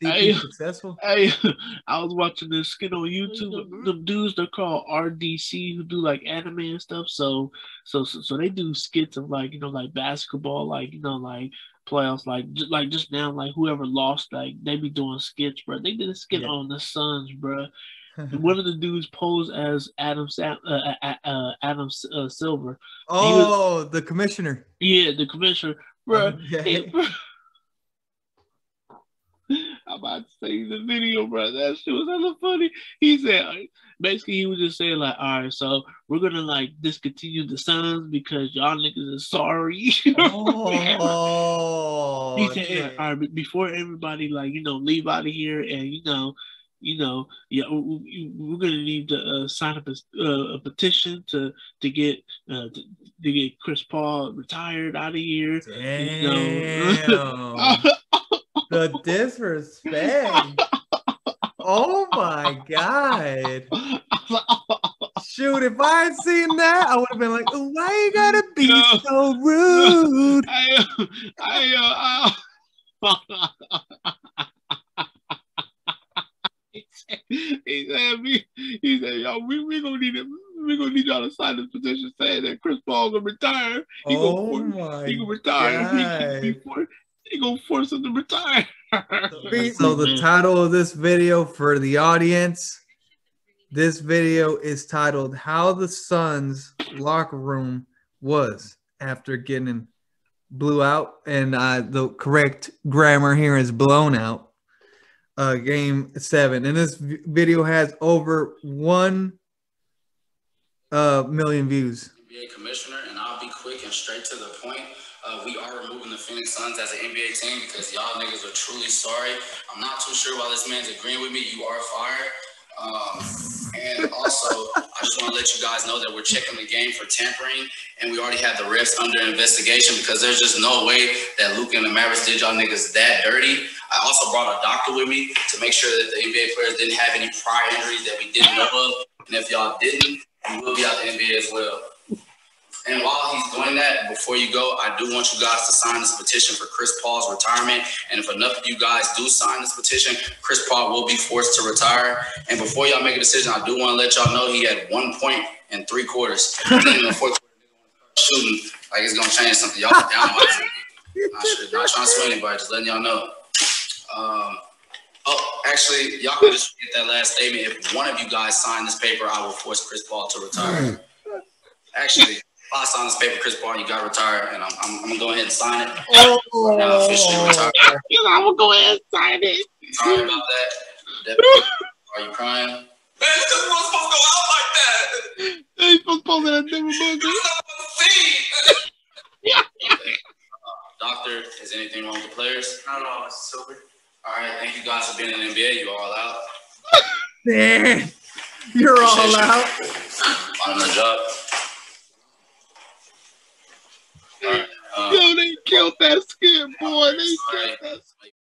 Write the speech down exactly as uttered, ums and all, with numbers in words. Hey, successful. Hey, I was watching this skit on YouTube. The dudes they're called R D C who do like anime and stuff. So, so, so, so they do skits of like you know like basketball, like you know like playoffs, like like just now, like whoever lost, like they be doing skits, bro. They did a skit yeah. on the Suns, bro. One of the dudes posed as Adam uh, uh, Adam uh, Silver. Oh, was, the commissioner. Yeah, the commissioner, bro. Okay. Hey, I'm about to say the video, bro. That shit was hella funny. He said, basically, he was just saying, like, all right, so we're going to, like, discontinue the Suns because y'all niggas are sorry. Oh. He said, hey, all right, before everybody, like, you know, leave out of here and, you know, You know, yeah, we, we're gonna need to uh, sign up a, uh, a petition to to get uh, to, to get Chris Paul retired out of here. Damn, you know? The disrespect! Oh my god! Shoot, if I had seen that, I would have been like, "Why you gotta be Yo. so rude?" I, I, I, I... He said, "Me, he said, yo, we we gonna need it. We gonna need y'all to sign this petition saying that Chris Paul gonna retire. He oh gonna, my he gonna retire. He, he, he, he gonna force him to retire." So the title of this video for the audience, this video is titled "How the Suns Locker Room Was After Getting Blew Out," and uh, the correct grammar here is "blown out." Uh, game seven, and this video has over one uh, million views. N B A commissioner, and I'll be quick and straight to the point. Uh, we are removing the Phoenix Suns as an N B A team because y'all niggas are truly sorry. I'm not too sure why this man's agreeing with me. You are fired. Um, and also, I just want to let you guys know that we're checking the game for tampering, and we already have the refs under investigation because there's just no way that Luke and the Mavericks did y'all niggas that dirty. I also brought a doctor with me to make sure that the N B A players didn't have any prior injuries that we didn't know of. And if y'all didn't, we will be out the N B A as well. And while he's doing that, before you go, I do want you guys to sign this petition for Chris Paul's retirement. And if enough of you guys do sign this petition, Chris Paul will be forced to retire. And before y'all make a decision, I do want to let y'all know he had one point and three quarters. And then in the fourth quarter, shooting like it's going to change something. Y'all are down by two. Not, not trying to swing anybody, just letting y'all know. Um, oh, actually, y'all can just get that last statement. If one of you guys sign this paper, I will force Chris Paul to retire. Actually, if I sign this paper, Chris Paul, you got to retire, and I'm, I'm, I'm going to go ahead and sign it. Oh. Now I'm officially retired. I'm going to go ahead and sign it. Sorry about that. Are you crying? Man, this is not supposed to go out like that. They supposed to pull that different buzzer. Doctor, is anything wrong with the players? Not at all, Mister Silver. All right, thank you guys for being in the N B A. You all out. Man, you're Appreciate all out. On the job. All right, um, yo, they killed that skit, boy. They killed that skit.